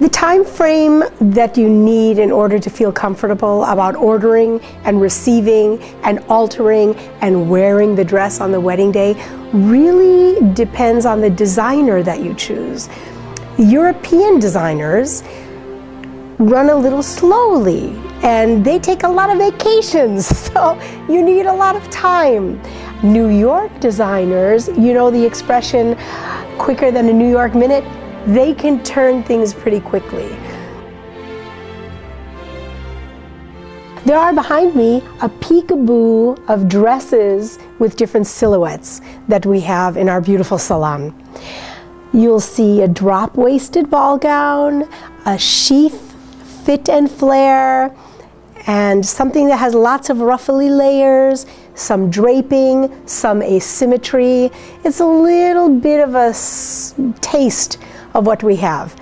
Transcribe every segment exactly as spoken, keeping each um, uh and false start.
The time frame that you need in order to feel comfortable about ordering and receiving and altering and wearing the dress on the wedding day really depends on the designer that you choose. European designers run a little slowly and they take a lot of vacations, so you need a lot of time. New York designers, you know the expression, quicker than a New York minute, they can turn things pretty quickly. There are behind me a peekaboo of dresses with different silhouettes that we have in our beautiful salon. You'll see a drop-waisted ball gown, a sheath fit and flare, and something that has lots of ruffly layers, some draping, some asymmetry. It's a little bit of a taste of what we have.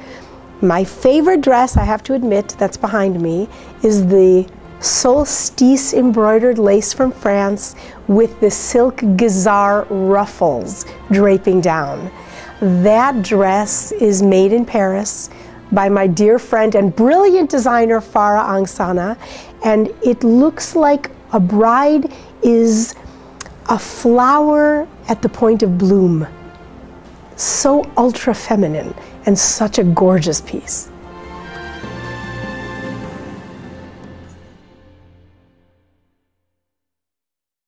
My favorite dress, I have to admit, that's behind me, is the Solstice embroidered lace from France with the silk guisard ruffles draping down. That dress is made in Paris by my dear friend and brilliant designer Farah Angsana, and it looks like a bride is a flower at the point of bloom. So ultra feminine and such a gorgeous piece.